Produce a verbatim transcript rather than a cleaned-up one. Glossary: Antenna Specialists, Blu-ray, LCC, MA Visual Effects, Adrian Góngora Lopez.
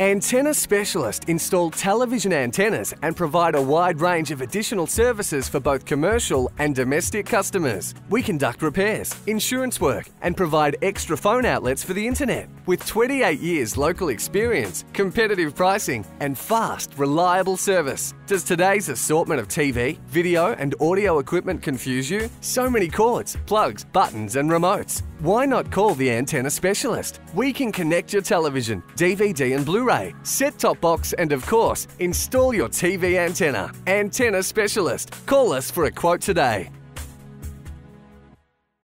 Antenna Specialists install television antennas and provide a wide range of additional services for both commercial and domestic customers. We conduct repairs, insurance work, and provide extra phone outlets for the internet. With twenty-eight years local experience, competitive pricing, and fast, reliable service. Does today's assortment of T V, video, and audio equipment confuse you? So many cords, plugs, buttons, and remotes. Why not call the Antenna Specialist? We can connect your television, D V D and Blu-ray, set-top box and, of course, install your T V antenna. Antenna Specialist. Call us for a quote today.